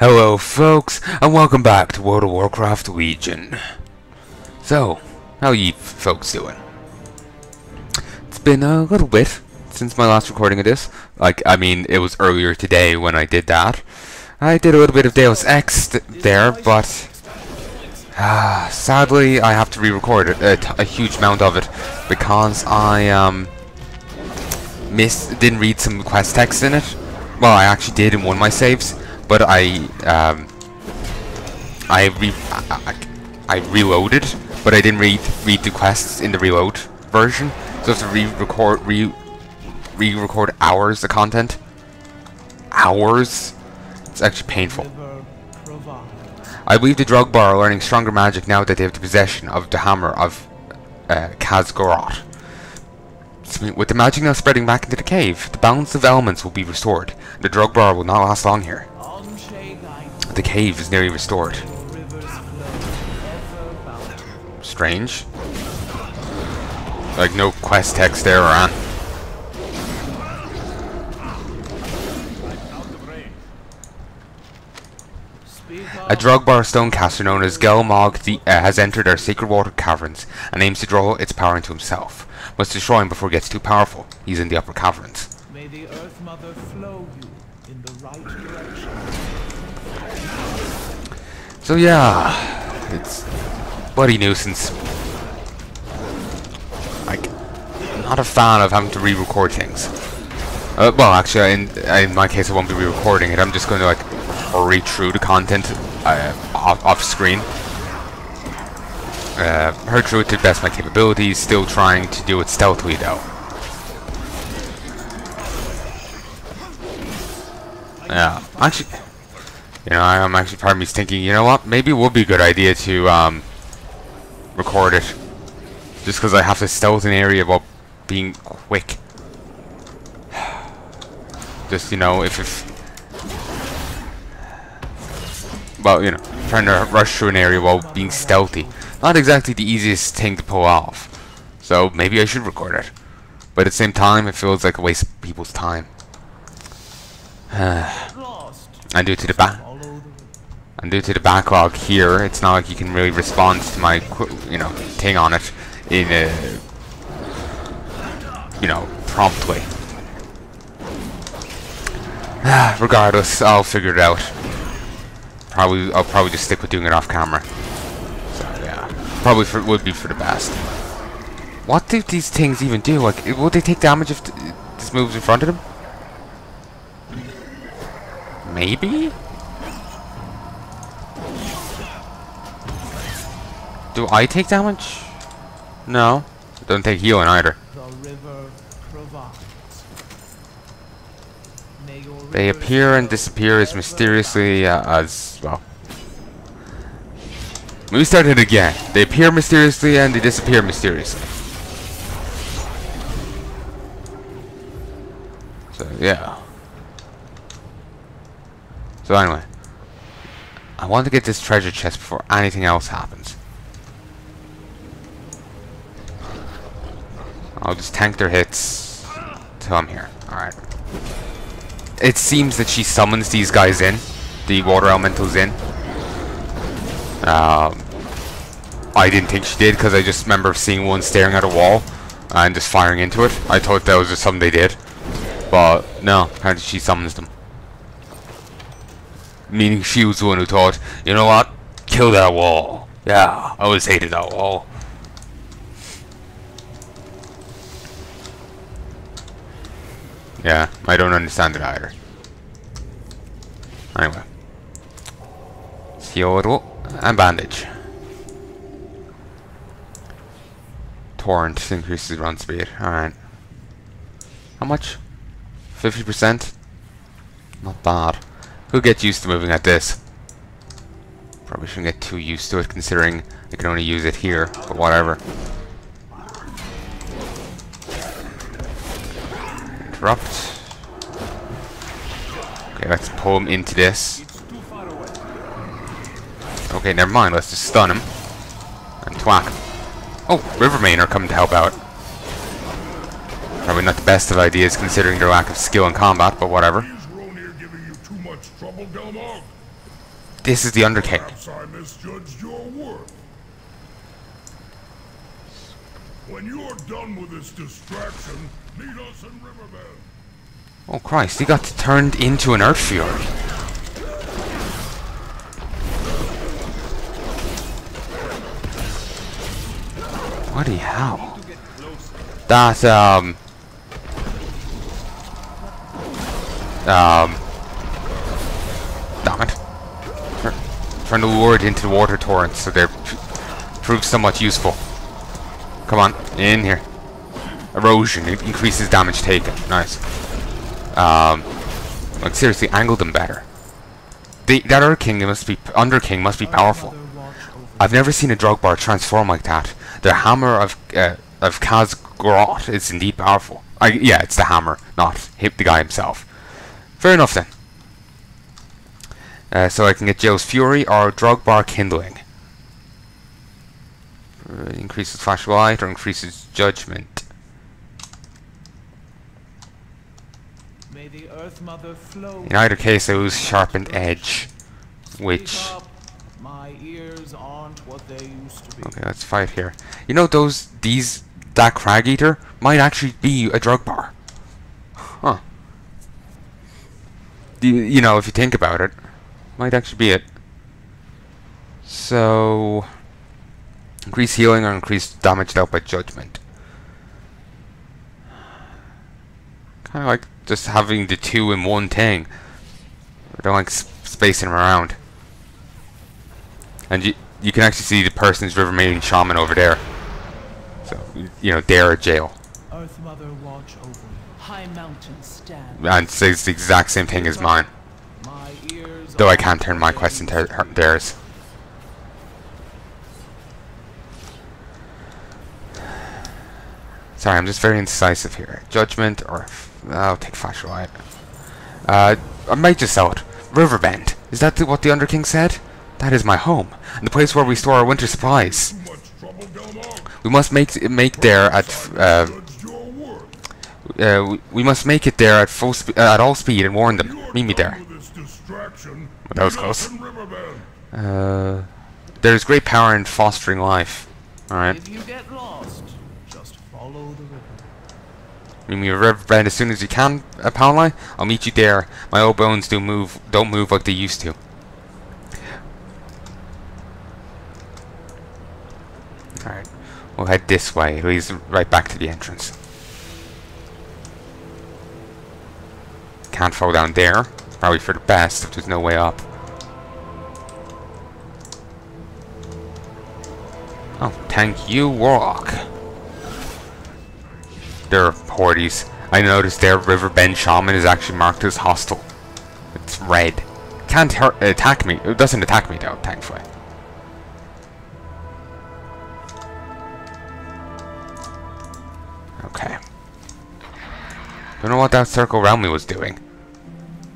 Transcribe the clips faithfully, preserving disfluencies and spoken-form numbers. Hello folks, and welcome back to World of Warcraft Legion. So, how ye folks doing? It's been a little bit since my last recording of this. Like, I mean, it was earlier today when I did that. I did a little bit of Deus Ex th there, but... Uh, sadly, I have to re-record a, a huge amount of it, because I, um... missed, didn't read some quest text in it. Well, I actually did in one of my saves. But I, um, I, re I, I reloaded, but I didn't read read the quests in the reload version, so I have to re-record, re, re-record hours of content. Hours? It's actually painful. I believe the Drogbar are learning stronger magic now that they have the possession of the hammer of uh, Khaz'gorot. With the magic now spreading back into the cave, the balance of elements will be restored. The Drogbar will not last long here. The cave is nearly restored. Strange. Like, no quest text there, Ron. A Drogbar stonecaster known as Gelmog the, uh, has entered our sacred water caverns and aims to draw its power into himself. Must destroy him before he gets too powerful. He's in the upper caverns. May the Earth Mother flow you in the right direction. So yeah, it's bloody nuisance. Like, I'm not a fan of having to re-record things. Uh, well, actually, in, in my case, I won't be re-recording it. I'm just going to like hurry through the content uh, off, off screen. Uh, hurry through it to the best of my capabilities. Still trying to do it stealthily though. Yeah, actually. You know, I'm actually part of me's thinking, you know what, maybe it would be a good idea to um, record it. Just because I have to stealth an area while being quick. Just, you know, if if well, you know, trying to rush through an area while being stealthy. Not exactly the easiest thing to pull off. So, maybe I should record it. But at the same time, it feels like a waste of people's time. And due to the back... And due to the backlog here, it's not like you can really respond to my, you know, thing on it in a, you know, promptly. Regardless, I'll figure it out. Probably, I'll probably just stick with doing it off camera. So yeah, probably for, would be for the best. What do these things even do? Like, will they take damage if th this moves in front of them? Maybe. Do I take damage? No. Don't take healing either. The river river they appear and disappear as mysteriously uh, as... well. Let me start it again. They appear mysteriously and they disappear mysteriously. So, yeah. So anyway. I want to get this treasure chest before anything else happens. I'll just tank their hits till I'm here. Alright. It seems that she summons these guys in. The water elementals in. Um, I didn't think she did because I just remember seeing one staring at a wall and just firing into it. I thought that was just something they did. But no, apparently she summons them. Meaning she was the one who thought, you know what? Kill that wall. Yeah, I always hated that wall. Yeah, I don't understand it either. Anyway. Let's heal a little. And bandage. Torrent increases run speed. Alright. How much? fifty percent? Not bad. Who'll get used to moving at this? Probably shouldn't get too used to it considering I can only use it here, but whatever. Interrupt. Okay, let's pull him into this. Okay, never mind. Let's just stun him and thwack him. Oh, Rivermane are coming to help out. Probably not the best of ideas considering their lack of skill in combat, but whatever. This is the Underkick. Perhaps I misjudged your worth. When you're done with this distraction, meet us in Rivermane. Oh Christ, he got turned into an Earth Fury. What the hell? That, um... Um... Damn it. Trying to lure it into the water torrents so they prove somewhat useful. Come on, in here. Erosion, it increases damage taken. Nice. Um, like seriously, angle them better. The, that Under King must be Under King must be powerful. I've never seen a Drogbar transform like that. The hammer of uh, of Khaz'gorot is indeed powerful. I, yeah, it's the hammer, not hip the guy himself. Fair enough then. Uh, so I can get Jael's Fury or Drogbar Kindling. Uh, increases flashlight or increases judgment. In either case, I lose sharpened edge, which... My ears aren't what they used to be. Okay, let's fight here. You know, those, these, that Crag Eater might actually be a Drogbar. Huh. You, you know, if you think about it, might actually be it. So, increase healing or increase damage dealt by judgment. Kind of like just having the two in one thing. I don't like sp spacing them around. And you you can actually see the person's Rivermane Shaman over there. So you know they're at Jael. Earth Mother, watch over high mountain stand. And it's, it's the exact same thing as mine. My ears though I can't turn my quest into her, theirs. Sorry, I'm just very incisive here. Judgment or... I'll take flashlight. Uh, I might just sell it. Riverbend. Is that the, what the Underking said? That is my home. And the place where we store our winter supplies. We must make, make there at... Uh, uh, we, we must make it there at full spe uh, at all speed and warn them. Meet me there. Well, that was close. Uh, there is great power in fostering life. Alright. Bring me a Riverbend as soon as you can, uh, Paola. I'll meet you there. My old bones do move, don't move like they used to. Alright, we'll head this way. It leads right back to the entrance. Can't fall down there. Probably for the best if there's no way up. Oh, thank you, Warlock. They're Hordes. I noticed their Riverbend Shaman is actually marked as hostile. It's red. Can't hurt, attack me. It doesn't attack me though, thankfully. Okay. Don't know what that circle around me was doing.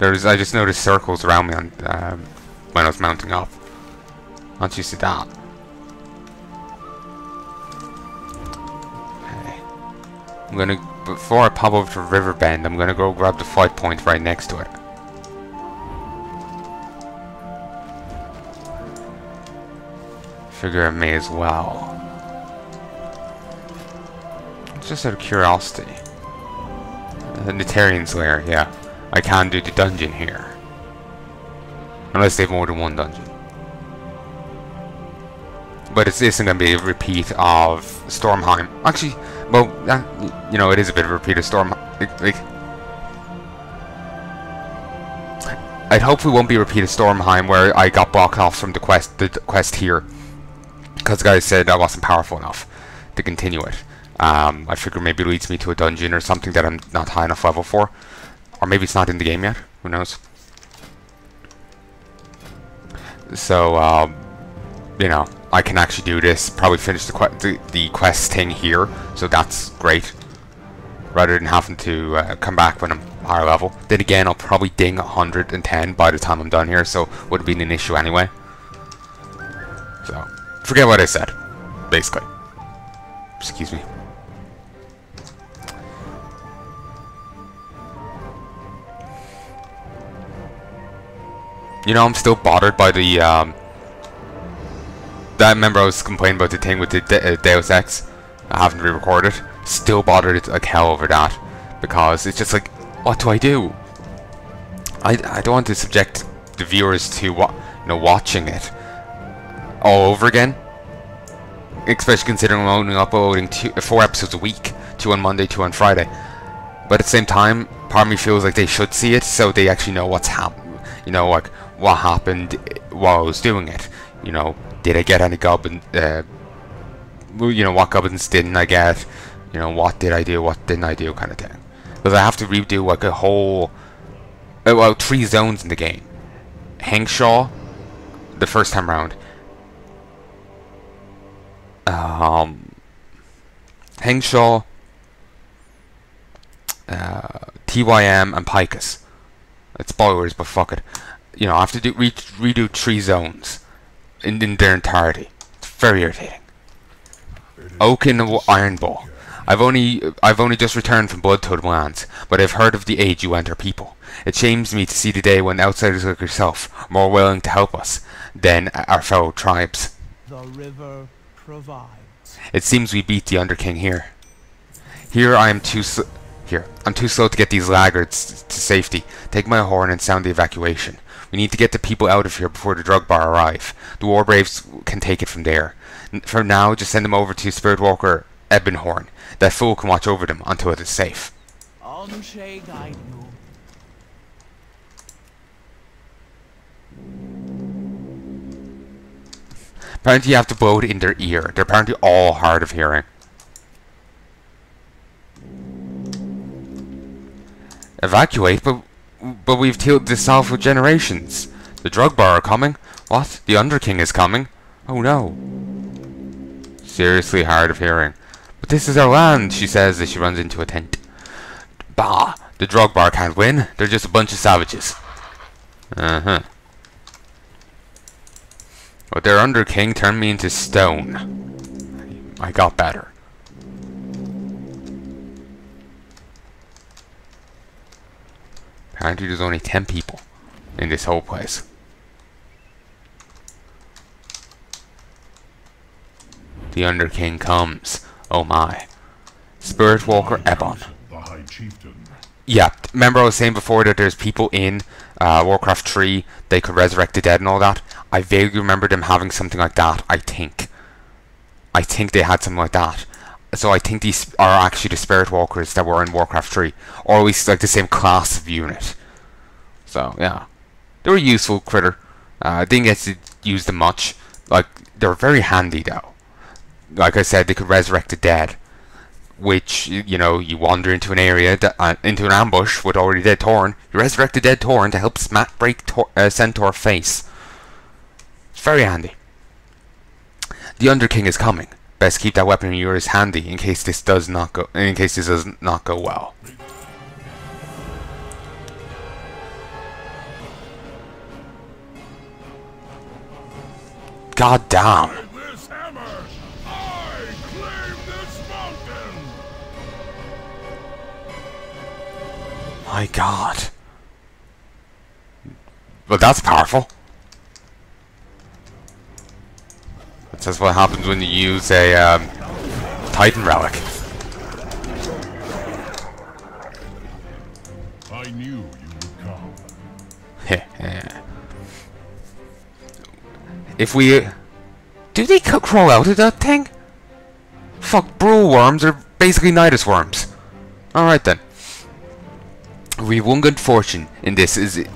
There's, I just noticed circles around me on, um, when I was mounting up. Not used to that. I'm gonna, before I pop over to Riverbend, I'm gonna go grab the fight point right next to it. Figure I may as well. Just out of curiosity. The Neltharion's Lair, yeah. I can do the dungeon here. Unless they have more than one dungeon. But it's, this isn't gonna be a repeat of Stormheim. Actually, well, that, you know, it is a bit of a repeat of Storm. Like, I'd hope we won't be a repeat of Stormheim, where I got blocked off from the quest, the quest here, because the guy said I wasn't powerful enough to continue it. Um, I figure maybe it leads me to a dungeon or something that I'm not high enough level for, or maybe it's not in the game yet. Who knows? So, um, you know. I can actually do this, probably finish the, que the, the quest thing here, so that's great. Rather than having to uh, come back when I'm higher level. Then again, I'll probably ding one hundred ten by the time I'm done here, so it wouldn't be an issue anyway. So, forget what I said, basically. Excuse me. You know, I'm still bothered by the, um... I remember I was complaining about the thing with the De uh, Deus Ex. I haven't re-recorded. Still bothered like hell over that. Because it's just like, what do I do? I, I don't want to subject the viewers to, wa you know, watching it all over again. Especially considering I'm only uploading two, four episodes a week. Two on Monday, two on Friday. But at the same time, part of me feels like they should see it so they actually know what's happened. You know, like, what happened while I was doing it. You know, did I get any goblin, uh, you know, what goblins didn't I get? You know, what did I do, what didn't I do kind of thing. Because I have to redo, like, a whole... Uh, well, three zones in the game. Hengshaw, the first time round. Um... Hengshaw... Uh, T Y M and Pikes. It's spoilers, but fuck it. You know, I have to do re redo three zones in, in their entirety. It's very irritating. Okin Ironball. I've only I've only just returned from Blood Totem lands, but I've heard of the aid you and her people. It shames me to see the day when outsiders like yourself are more willing to help us than our fellow tribes. The river provides. It seems we beat the Underking here. Here I am too. Sl Here, I'm too slow to get these laggards to safety. Take my horn and sound the evacuation. We need to get the people out of here before the Drogbar arrive. The Warbraves can take it from there. N for now, just send them over to Spiritwalker Ebon. That fool can watch over them until it is safe. Apparently you have to blow it in their ear. They're apparently all hard of hearing. Evacuate, but but we've tilled this south for generations. The Drogbar are coming. What? The Underking is coming. Oh no. Seriously hard of hearing. But this is our land, she says as she runs into a tent. Bah! The Drogbar can't win. They're just a bunch of savages. Uh huh. But their Underking turned me into stone. I got better. Apparently there's only ten people in this whole place. The Underking comes. Oh my. Spiritwalker Ebon. Yeah, remember I was saying before that there's people in uh, Warcraft three, they could resurrect the dead and all that? I vaguely remember them having something like that, I think. I think they had something like that. So I think these are actually the Spirit Walkers that were in Warcraft three. Or at least like the same class of unit. So, yeah. They were a useful critter. I uh, didn't get to use them much. Like, they were very handy though. Like I said, they could resurrect the dead. Which, you know, you wander into an area, that, uh, into an ambush with already dead Tauren. You resurrect the dead Tauren to help smack break tor uh, Centaur face. It's very handy. The Underking is coming. Best keep that weapon of yours handy in case this does not go in case this does not go well. God damn. This hammer. I claim this mountain. My God. Well, that's powerful. That's what happens when you use a um, Titan relic. I knew you would come. If we uh, do, they crawl out of that thing. Fuck, Brule worms are basically Nidusworms. All right then. We've one good fortune in this is it.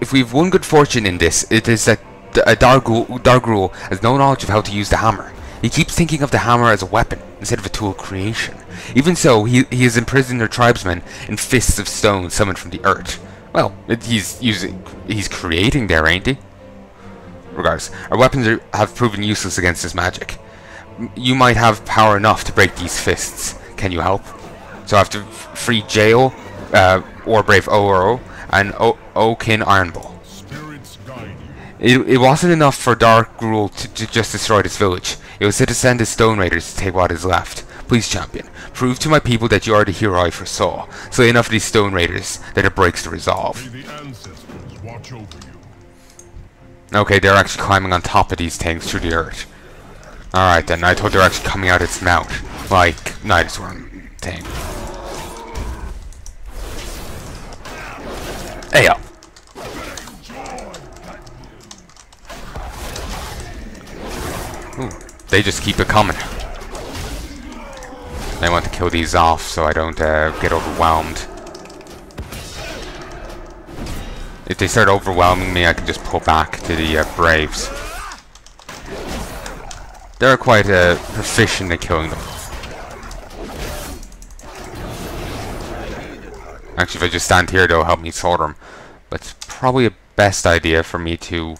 If we've one good fortune in this, it is that. Uh, Dargrul, Dargrul has no knowledge of how to use the hammer. He keeps thinking of the hammer as a weapon instead of a tool of creation. Even so, he, he has imprisoned their tribesmen in fists of stone summoned from the earth. Well, it, he's using, he's creating there, ain't he? Regardless, our weapons are, have proven useless against this magic. You might have power enough to break these fists. Can you help? So I have to free Jael, uh, Warbrave Oro, and o Okin Ironball. It, it wasn't enough for Dargrul to, to just destroy this village. It was to send his Stone Raiders to take what is left. Please, champion, prove to my people that you are the hero I foresaw. Slay enough of these Stone Raiders that it breaks the resolve. May the ancestors watch watch over you. Okay, they're actually climbing on top of these things through the earth. Alright then, I told they're actually coming out its mouth. Like, Nidusworm thing. Hey up. Ooh, they just keep it coming. I want to kill these off so I don't uh, get overwhelmed. If they start overwhelming me, I can just pull back to the uh, Braves. They're quite uh, proficient at killing them. Actually, if I just stand here, they'll help me slaughter them. But it's probably a best idea for me to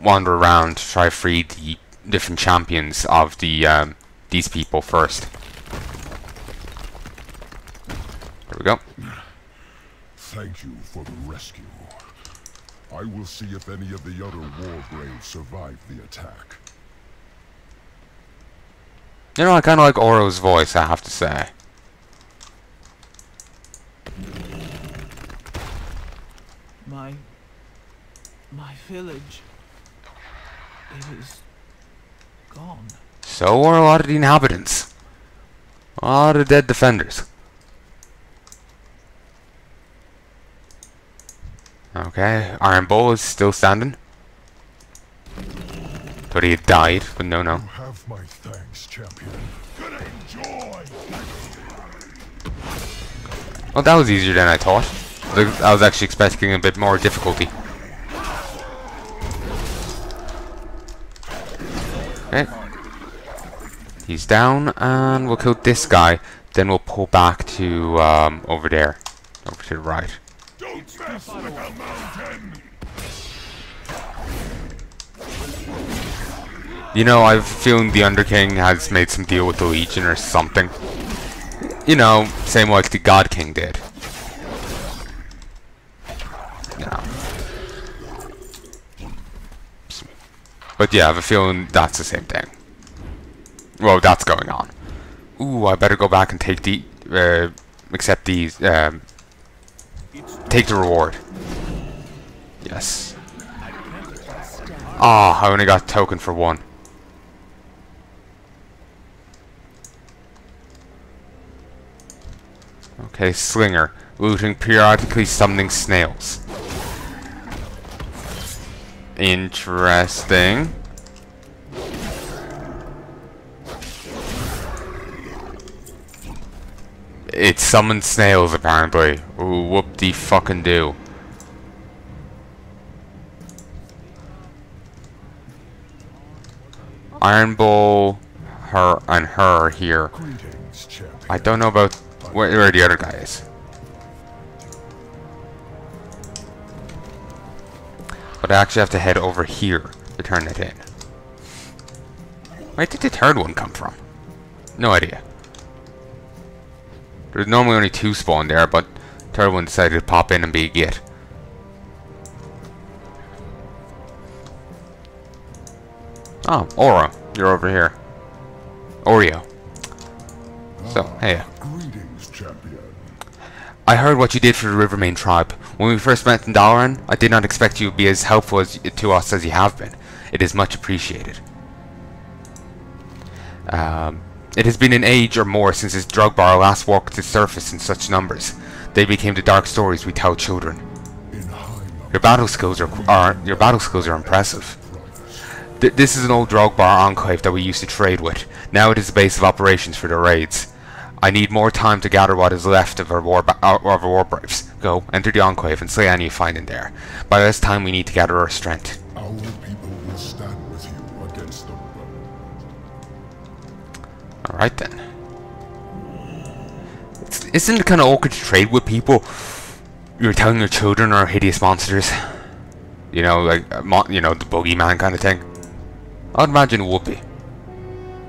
wander around to try to free the different champions of the um, these people first. There we go. Thank you for the rescue. I will see if any of the other Warbraves survive the attack. You know, I kind of like Oro's voice, I have to say. My... my village... it is... gone. So are a lot of the inhabitants. A lot of dead defenders. Okay, Ironball is still standing. Thought he had died, but no, no. You have my thanks, champion. Enjoy. Well, that was easier than I thought. I was actually expecting a bit more difficulty. Okay. He's down, and we'll kill this guy. Then we'll pull back to um, over there. Over to the right. Don't mess with a mountain. You know, I've feeling the Underking has made some deal with the Legion or something. You know, same like the God King did. No. But yeah, I have a feeling that's the same thing. Well, that's going on. Ooh, I better go back and take the... Uh, accept these... Um, take the reward. Yes. Ah, oh, I only got a token for one. Okay, Slinger. Looting, periodically summoning snails. Interesting. It summons snails, apparently. Ooh, whoop-de-fucking-do. Ironball, her, and her here. I don't know about where, where the other guy is. But I actually have to head over here to turn it in. Where did the third one come from? No idea. There's normally only two spawn there, but the third one decided to pop in and be a git. Oh, Oro, you're over here. Oreo. So, hey. Greetings, champion. I heard what you did for the Rivermane tribe. When we first met in Dalaran, I did not expect you to be as helpful as, to us as you have been. It is much appreciated. Um, it has been an age or more since this Drogbar last walked the surface in such numbers. They became the dark stories we tell children. Your battle skills are, are your battle skills are impressive. This is an old Drogbar enclave that we used to trade with. Now it is the base of operations for the raids. I need more time to gather what is left of our, war of our Warbraves. Go, enter the enclave and slay any you find in there. By this time we need to gather our strength. Our people will stand with you against the world. Alright then. It's, isn't it kind of awkward to trade with people? You're telling your children are hideous monsters. You know, like, you know, the boogeyman kind of thing. I'd imagine it would be.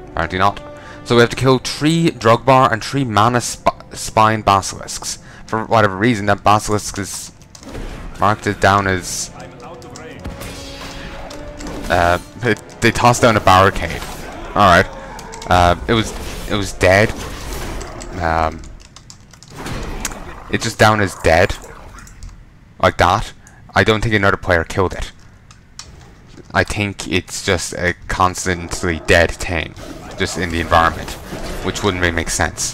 Apparently not. So we have to kill three Drogbar and three Mana Spine Basilisks. For whatever reason, that Basilisk is marked it down as... Uh, it, they tossed down a barricade. Alright. Uh, it was it was dead. Um, it's just down as dead. Like that. I don't think another player killed it. I think it's just a constantly dead thing, just in the environment, which wouldn't really make sense.